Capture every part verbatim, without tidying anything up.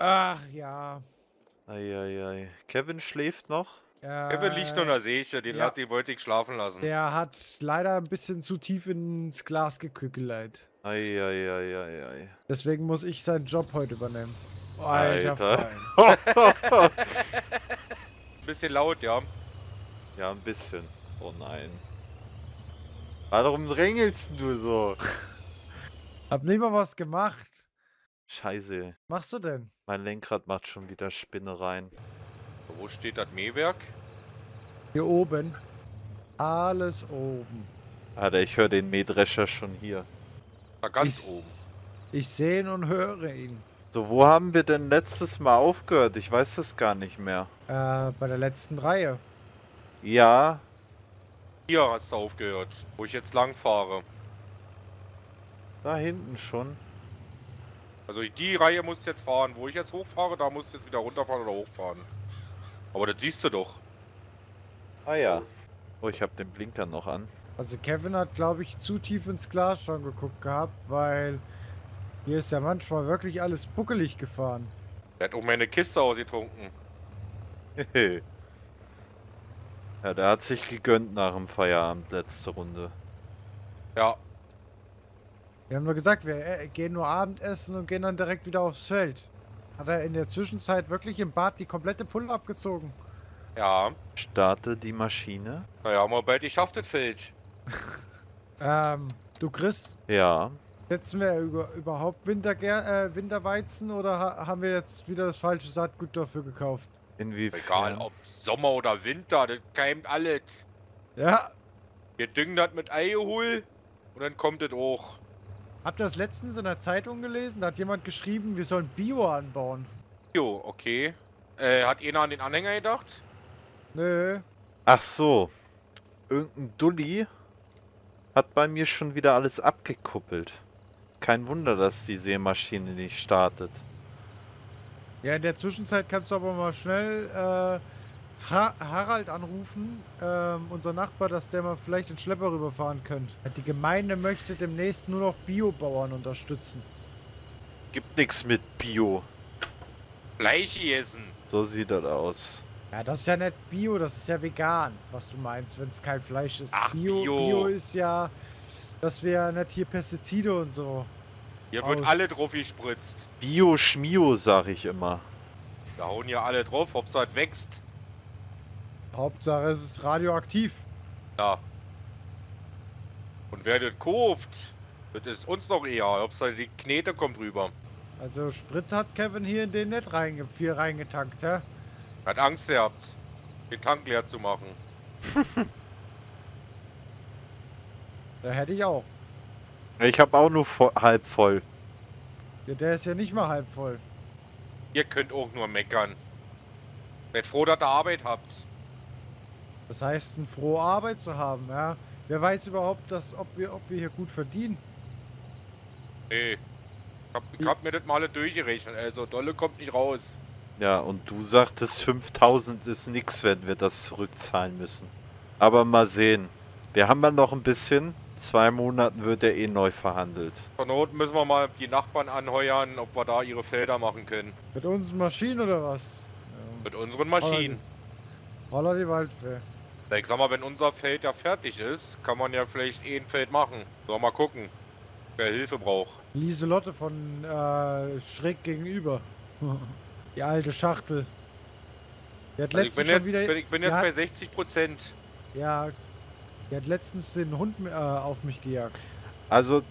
Ach ja. Eieiei. Ei. Kevin schläft noch. Äh, Kevin liegt noch, da sehe ich ja. Den, ja. Hat, den wollte ich schlafen lassen. Der hat leider ein bisschen zu tief ins Glas gekückelt. Eieiei. Ei, ei, ei. Deswegen muss ich seinen Job heute übernehmen. Oh, Alter. Alter. Bisschen laut, ja. Ja, ein bisschen. Oh nein. Warum drängelst du so? Hab nicht mal was gemacht. Scheiße. Machst du denn? Mein Lenkrad macht schon wieder Spinne rein. Wo steht das Mähwerk? Hier oben. Alles oben. Alter, ich höre den Mähdrescher schon hier. Da ganz ich, oben. Ich sehe ihn und höre ihn. So, wo haben wir denn letztes Mal aufgehört? Ich weiß das gar nicht mehr. Äh, bei der letzten Reihe. Ja. Hier hast du aufgehört, wo ich jetzt lang fahre. Da hinten schon. Also die Reihe muss jetzt fahren. Wo ich jetzt hochfahre, da musst du jetzt wieder runterfahren oder hochfahren. Aber das siehst du doch. Ah ja. Oh, ich habe den Blinker noch an. Also Kevin hat, glaube ich, zu tief ins Glas schon geguckt gehabt, weil hier ist ja manchmal wirklich alles buckelig gefahren. Er hat auch meine Kiste ausgetrunken. Ja, der hat sich gegönnt nach dem Feierabend, letzte Runde. Ja. Wir haben nur gesagt, wir gehen nur Abendessen und gehen dann direkt wieder aufs Feld. Hat er in der Zwischenzeit wirklich im Bad die komplette Pulle abgezogen? Ja. Starte die Maschine. Naja, mal bald, ich schaff das Feld. ähm, du Chris? Ja? Setzen wir über, überhaupt Winterger äh, Winterweizen oder ha haben wir jetzt wieder das falsche Saatgut dafür gekauft? Inwiefern? Egal, ob Sommer oder Winter, das keimt alles. Ja. Wir düngen das mit Eihol und dann kommt das auch. Habt ihr das letztens in der Zeitung gelesen? Da hat jemand geschrieben, wir sollen Bio anbauen. Bio, okay. Äh, hat einer an den Anhänger gedacht? Nö. Ach so. Irgendein Dulli hat bei mir schon wieder alles abgekuppelt. Kein Wunder, dass die Sämaschine nicht startet. Ja, in der Zwischenzeit kannst du aber mal schnell äh, ha Harald anrufen, ähm, unser Nachbar, dass der mal vielleicht den Schlepper rüberfahren könnte. Die Gemeinde möchte demnächst nur noch Biobauern unterstützen. Gibt nichts mit Bio. Fleisch essen. So sieht das aus. Ja, das ist ja nicht Bio, das ist ja vegan, was du meinst, wenn es kein Fleisch ist. Ach, Bio, Bio. Bio ist ja, dass wir nicht hier Pestizide und so. Hier aus. Wird alle drauf gespritzt. Bio-Schmio, sag ich immer. Da hauen ja alle drauf, Hauptsache es wächst. Hauptsache es ist radioaktiv. Ja. Und wer das kauft, das ist uns doch eher. Hauptsache die Knete kommt rüber. Also Sprit hat Kevin hier in den Net reinge viel reingetankt, hä? Hat Angst gehabt, den Tank leer zu machen. Da hätte ich auch. Ich habe auch nur vo halb voll. Ja, der ist ja nicht mal halb voll. Ihr könnt auch nur meckern. Seid froh, dass ihr Arbeit habt. Das heißt, eine frohe Arbeit zu haben, ja. Wer weiß überhaupt, dass, ob, wir, ob wir hier gut verdienen? Nee. Ich hab, ich hab mir das mal alle durchgerechnet. Also, Dolle kommt nicht raus. Ja, und du sagtest, fünftausend ist nix, wenn wir das zurückzahlen müssen. Aber mal sehen. Wir haben ja noch ein bisschen. In zwei Monaten wird er eh neu verhandelt. Von Not müssen wir mal die Nachbarn anheuern, ob wir da ihre Felder machen können. Mit unseren Maschinen oder was? Ja. Mit unseren Maschinen. Holla die, die Waldfee. Ich sag mal, wenn unser Feld ja fertig ist, kann man ja vielleicht eh ein Feld machen. Sollen wir mal gucken, wer Hilfe braucht. Lieselotte von äh, schräg gegenüber. Die alte Schachtel. Die hat also letztens ich bin schon jetzt, wieder, ich bin jetzt bei sechzig Prozent. Ja, die hat letztens den Hund äh, auf mich gejagt. Also,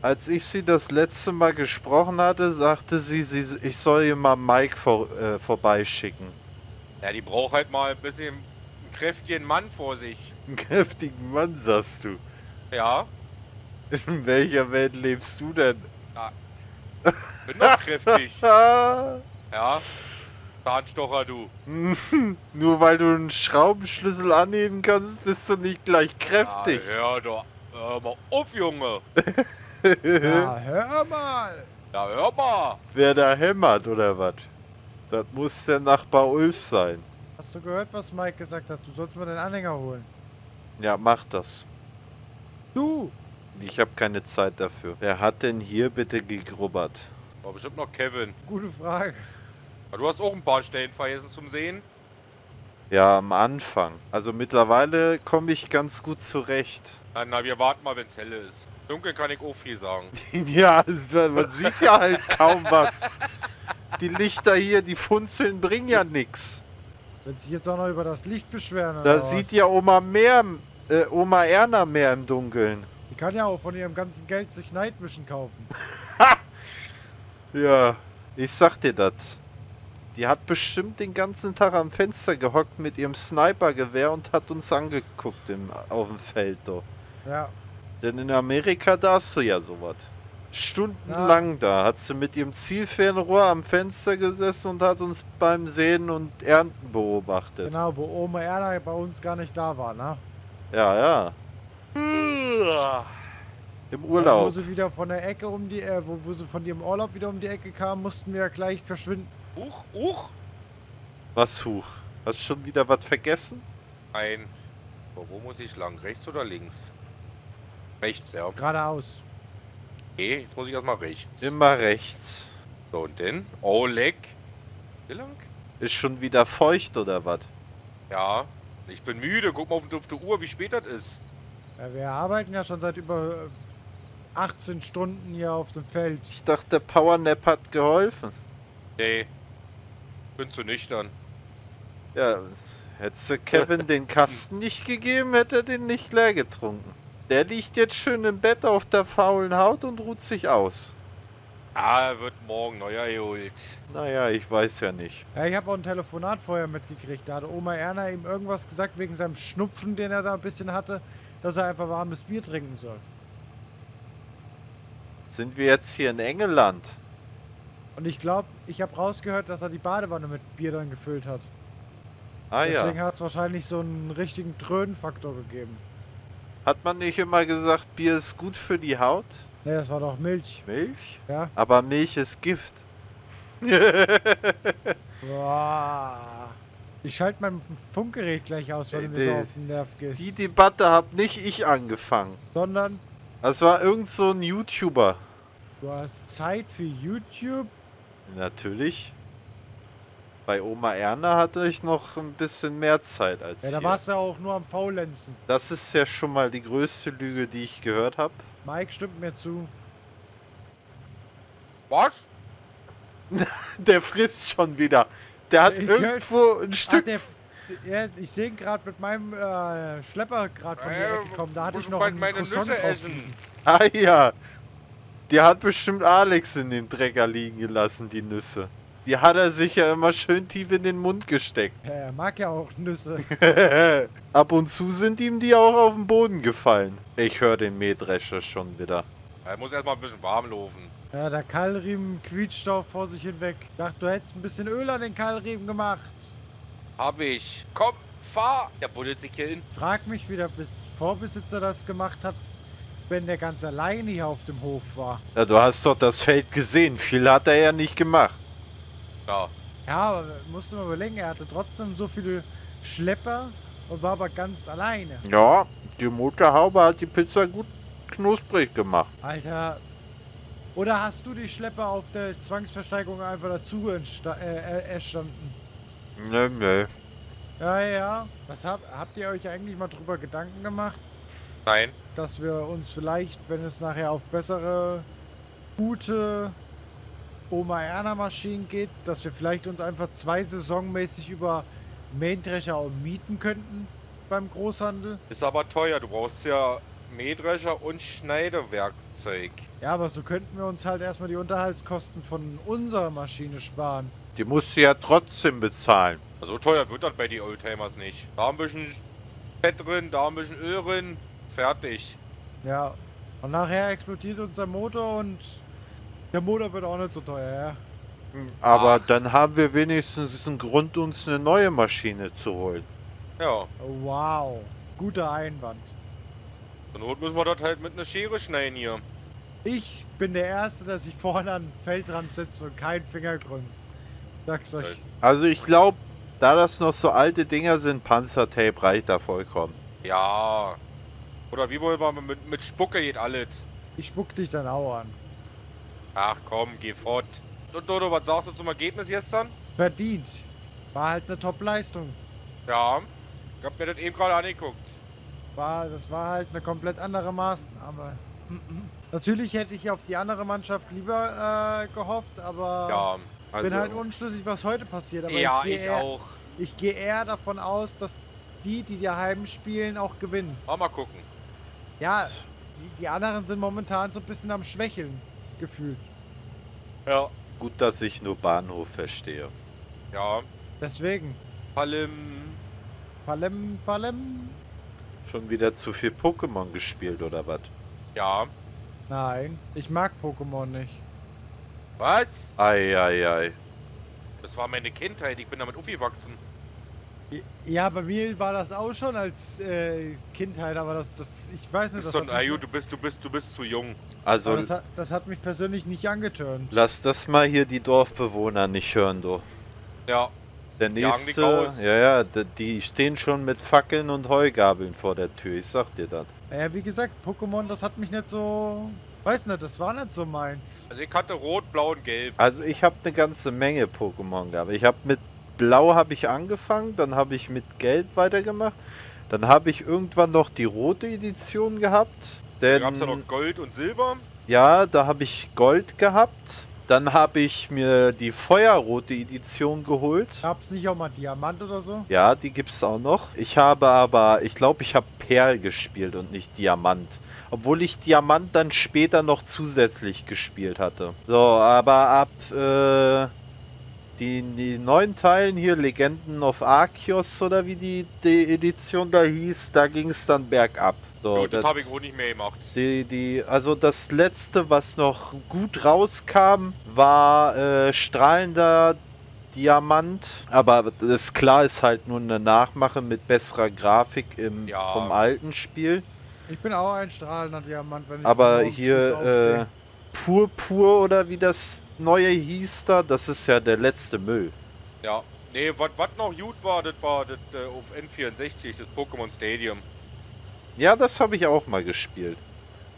als ich sie das letzte Mal gesprochen hatte, sagte sie, sie ich soll ihr mal Mike vor, äh, vorbeischicken. Ja, die braucht halt mal ein bisschen einen kräftigen Mann vor sich. Einen kräftigen Mann, sagst du? Ja. In welcher Welt lebst du denn? Ja. Bin doch kräftig. Ja, Zahnstocher, du. Nur weil du einen Schraubenschlüssel anheben kannst, bist du nicht gleich kräftig. Ja, hör doch. Hör mal auf, Junge. Ja, hör mal. Ja, hör mal. Wer da hämmert, oder was? Das muss der Nachbar Ulf sein. Hast du gehört, was Mike gesagt hat? Du sollst mal den Anhänger holen. Ja, mach das. Du! Ich habe keine Zeit dafür. Wer hat denn hier bitte gegrubbert? War bestimmt noch Kevin. Gute Frage. Aber du hast auch ein paar Stellen vergessen zum Sehen. Ja, am Anfang. Also mittlerweile komme ich ganz gut zurecht. Na, na wir warten mal, wenn es hell ist. Dunkel kann ich auch viel sagen. Ja, es, man sieht ja halt kaum was. Die Lichter hier, die Funzeln bringen ja nichts. Wenn sie jetzt auch noch über das Licht beschweren oder Da was? Sieht ja Oma mehr, äh, Oma Erna mehr im Dunkeln. Die kann ja auch von ihrem ganzen Geld sich Neidwischen kaufen. Ja, ich sag dir das. Die hat bestimmt den ganzen Tag am Fenster gehockt mit ihrem Snipergewehr und hat uns angeguckt im, auf dem Feld. Doch. Ja. Denn in Amerika darfst du ja sowas. Stundenlang ja. Da hat sie mit ihrem Zielfernrohr am Fenster gesessen und hat uns beim Säen und Ernten beobachtet. Genau, wo Oma Erna bei uns gar nicht da war, ne? Ja, ja. Im Urlaub. Wo sie wieder von der Ecke um die, äh, wo, wo sie von ihrem Urlaub wieder um die Ecke kam, mussten wir ja gleich verschwinden. Huch, huch. Was huch? Hast du schon wieder was vergessen? Nein. Wo muss ich lang? Rechts oder links? Rechts, ja. Geradeaus. Okay, jetzt muss ich erstmal rechts. Immer rechts. So, und denn? Oh, leck. Wie lang? Ist schon wieder feucht, oder was? Ja. Ich bin müde. Guck mal auf die Uhr, wie spät das ist. Ja, wir arbeiten ja schon seit über achtzehn Stunden hier auf dem Feld. Ich dachte, der Powernap hat geholfen. Nee. Bin zu nüchtern. Ja, hättest du Kevin den Kasten nicht gegeben, hätte er den nicht leer getrunken. Der liegt jetzt schön im Bett auf der faulen Haut und ruht sich aus. Ah, er wird morgen neuer geholt. Naja, ich weiß ja nicht. Ja, ich habe auch ein Telefonat vorher mitgekriegt. Da hat Oma Erna ihm irgendwas gesagt wegen seinem Schnupfen, den er da ein bisschen hatte, dass er einfach warmes Bier trinken soll. Sind wir jetzt hier in Engeland? Und ich glaube, ich habe rausgehört, dass er die Badewanne mit Bier dann gefüllt hat. Ah ja. Deswegen hat es wahrscheinlich so einen richtigen Trödenfaktor gegeben. Hat man nicht immer gesagt, Bier ist gut für die Haut? Ne, das war doch Milch. Milch? Ja. Aber Milch ist Gift. Boah. Ich schalte mein Funkgerät gleich aus, wenn du mir so auf den Nerv gehst. Die Debatte hab nicht ich angefangen. Sondern? Das war irgend so ein YouTuber. Du hast Zeit für YouTube? Natürlich. Bei Oma Erna hatte ich noch ein bisschen mehr Zeit als hier. Ja, da warst du ja auch nur am Faulenzen. Das ist ja schon mal die größte Lüge, die ich gehört habe. Mike stimmt mir zu. Was? Der frisst schon wieder. Der hat ich irgendwo hör... ein Stück... Ach, der... ja, ich sehe ihn gerade mit meinem äh, Schlepper gerade von mir äh, weggekommen. Da hatte ich noch einen Croissant drauf. Ah ja. Der hat bestimmt Alex in dem Drecker liegen gelassen, die Nüsse. Die hat er sich ja immer schön tief in den Mund gesteckt. Er mag ja auch Nüsse. Ab und zu sind ihm die auch auf den Boden gefallen. Ich höre den Mähdrescher schon wieder. Er muss erstmal ein bisschen warm laufen. Ja, der Keilriemen quietscht auch vor sich hinweg. Ich dachte, du hättest ein bisschen Öl an den Keilriemen gemacht. Hab ich. Komm, fahr! Der buddelt sich hier hin. Frag mich, wie der Vorbesitzer das gemacht hat, wenn der ganz alleine hier auf dem Hof war. Ja, du hast doch das Feld gesehen. Viel hat er ja nicht gemacht. Ja, aber musst du mal überlegen, er hatte trotzdem so viele Schlepper und war aber ganz alleine. Ja, die Motorhaube hat die Pizza gut knusprig gemacht. Alter, oder hast du die Schlepper auf der Zwangsversteigerung einfach dazu äh, erstanden? Nee, nee. Ja, ja, was hab, habt ihr euch eigentlich mal drüber Gedanken gemacht? Nein. Dass wir uns vielleicht, wenn es nachher auf bessere, gute... Oma Erna Maschinen geht, dass wir vielleicht uns einfach zwei saisonmäßig über Mähdrescher mieten könnten beim Großhandel. Ist aber teuer, du brauchst ja Mähdrescher und Schneidewerkzeug. Ja, aber so könnten wir uns halt erstmal die Unterhaltskosten von unserer Maschine sparen. Die musst du ja trotzdem bezahlen. So teuer wird das bei den Oldtimers nicht. Da ein bisschen Fett drin, da ein bisschen Öl drin, fertig. Ja, und nachher explodiert unser Motor und... Der Motor wird auch nicht so teuer, ja. Aber Ach. Dann haben wir wenigstens einen Grund, uns eine neue Maschine zu holen. Ja. Wow. Guter Einwand. Zur Not müssen wir dort halt mit einer Schere schneiden hier. Ich bin der Erste, der sich vorne an den Feldrand setzt und keinen Finger krümmt. Sag's euch. Also ich glaube, da das noch so alte Dinger sind, Panzertape reicht da vollkommen. Ja. Oder wie wollen wir mit, mit Spucke geht alles? Ich spuck dich dann auch an. Ach komm, geh fort. Und Dodo, was sagst du zum Ergebnis gestern? Verdient. War halt eine Top-Leistung. Ja, ich hab mir das eben gerade angeguckt. War, das war halt eine komplett andere Maßnahme. Natürlich hätte ich auf die andere Mannschaft lieber äh, gehofft, aber ja, also bin halt unschlüssig, was heute passiert. Aber ja, ich, ich eher, auch. Ich gehe eher davon aus, dass die, die daheim spielen, auch gewinnen. Mal gucken. Ja, die, die anderen sind momentan so ein bisschen am Schwächeln gefühlt. Ja. Gut, dass ich nur Bahnhof verstehe. Ja. Deswegen. Palim. Palim, Palim. Schon wieder zu viel Pokémon gespielt, oder was? Ja. Nein, ich mag Pokémon nicht. Was? Ei, ei, ei. Das war meine Kindheit, ich bin damit aufgewachsen. Ja, bei mir war das auch schon als äh, Kindheit, aber das, das, ich weiß nicht, das so ein Ayu, du bist, du bist, du bist zu jung. Also das hat, das hat mich persönlich nicht angetörnt. Lass das mal hier die Dorfbewohner nicht hören, du. Ja. Der nächste, ja, ja, die stehen schon mit Fackeln und Heugabeln vor der Tür. Ich sag dir das. Ja, wie gesagt, Pokémon, das hat mich nicht so, weiß nicht, das war nicht so meins. Also ich hatte Rot, Blau und Gelb. Also ich habe eine ganze Menge Pokémon gehabt. Ich habe mit Blau habe ich angefangen, dann habe ich mit Gelb weitergemacht, dann habe ich irgendwann noch die rote Edition gehabt. Da gab es ja noch Gold und Silber. Ja, da habe ich Gold gehabt, dann habe ich mir die Feuerrote Edition geholt. Gab es nicht auch mal Diamant oder so? Ja, die gibt es auch noch. Ich habe aber, ich glaube, ich habe Perl gespielt und nicht Diamant. Obwohl ich Diamant dann später noch zusätzlich gespielt hatte. So, aber ab... Äh Die, die neuen Teilen hier, Legenden of Arceus oder wie die, die Edition da hieß, da ging es dann bergab. So, das, das habe ich auch nicht mehr gemacht. Die, die, also das letzte, was noch gut rauskam, war äh, strahlender Diamant. Aber das klar ist halt nur eine Nachmache mit besserer Grafik im, ja. vom alten Spiel. Ich bin auch ein strahlender Diamant, wenn ich Aber hier äh, Purpur oder wie das... neue hieß da, das ist ja der letzte Müll. Ja, nee, was noch gut war, das war das äh, auf N vierundsechzig, das Pokémon Stadium. Ja, das habe ich auch mal gespielt.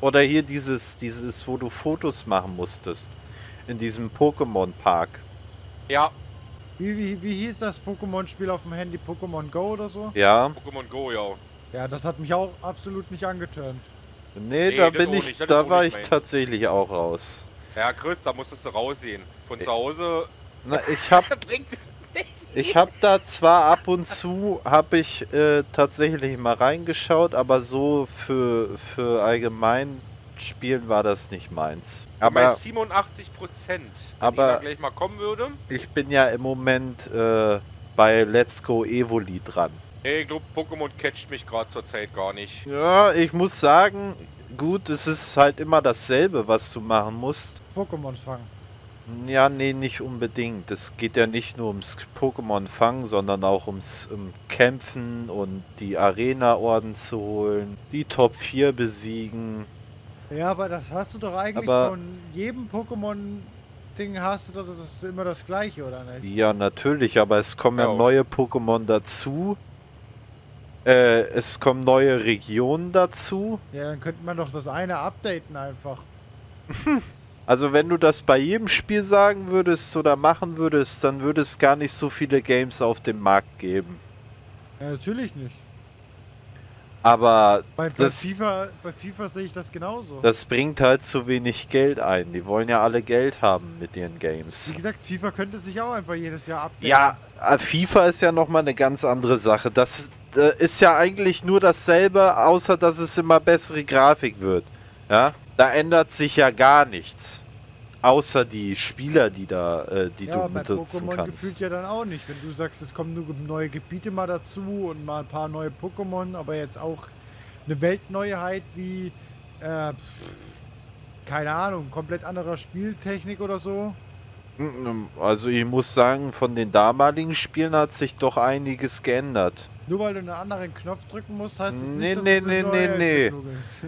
Oder hier dieses, dieses, wo du Fotos machen musstest. In diesem Pokémon Park. Ja. Wie, wie, wie hieß das Pokémon-Spiel auf dem Handy? Pokémon Go oder so? Ja. Pokémon Go, ja. Ja, das hat mich auch absolut nicht angetörnt. Nee, nee da bin ich, nicht, da war ich meins. tatsächlich auch raus. Ja, Chris, da musstest du raussehen. Von zu Hause... Na, ich hab... ich hab da zwar ab und zu, hab ich äh, tatsächlich mal reingeschaut, aber so für, für allgemein Spielen war das nicht meins. Aber... siebenundachtzig Prozent, aber wenn ich da gleich mal kommen würde. Ich bin ja im Moment äh, bei Let's Go Evoli dran. Ich glaube, Pokémon catcht mich gerade zurzeit gar nicht. Ja, ich muss sagen... Gut, es ist halt immer dasselbe, was du machen musst. Pokémon fangen. Ja, nee, nicht unbedingt. Es geht ja nicht nur ums Pokémon fangen, sondern auch ums um Kämpfen und die Arena-Orden zu holen, die Top vier besiegen. Ja, aber das hast du doch eigentlich aber von jedem Pokémon-Ding hast du doch das ist immer das gleiche, oder nicht? Ja, natürlich, aber es kommen ja, ja neue Pokémon dazu. Äh, es kommen neue Regionen dazu. Ja, dann könnte man doch das eine updaten einfach. Also wenn du das bei jedem Spiel sagen würdest oder machen würdest, dann würde es gar nicht so viele Games auf dem Markt geben. Ja, natürlich nicht. Aber... Bei, das, bei, FIFA, bei FIFA sehe ich das genauso. Das bringt halt zu wenig Geld ein. Die wollen ja alle Geld haben mit ihren Games. Wie gesagt, FIFA könnte sich auch einfach jedes Jahr updaten. Ja, FIFA ist ja nochmal eine ganz andere Sache. Das ist... ist ja eigentlich nur dasselbe, außer dass es immer bessere Grafik wird. Ja? Da ändert sich ja gar nichts. Außer die Spieler, die da, äh, die ja, du benutzen kannst. Ja, gefühlt ja dann auch nicht, wenn du sagst, es kommen nur neue Gebiete mal dazu und mal ein paar neue Pokémon, aber jetzt auch eine Weltneuheit wie, äh, keine Ahnung, komplett anderer Spieltechnik oder so. Also ich muss sagen, von den damaligen Spielen hat sich doch einiges geändert. Nur weil du einen anderen Knopf drücken musst, heißt es nee, nicht, nee, dass nee, nee, nee.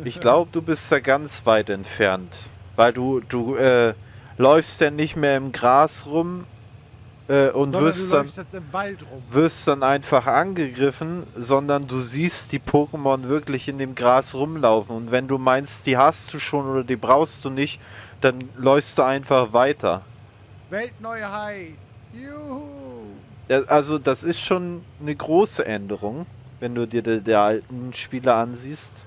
Ich glaube, du bist da ganz weit entfernt. Weil du, du äh, läufst ja nicht mehr im Gras rum äh, und sondern wirst dann, im Wald rum. wirst dann einfach angegriffen, sondern du siehst die Pokémon wirklich in dem Gras rumlaufen. Und wenn du meinst, die hast du schon oder die brauchst du nicht, dann läufst du einfach weiter. Weltneuheit! Juhu! Ja, also das ist schon eine große Änderung, wenn du dir der, der alten Spiele ansiehst.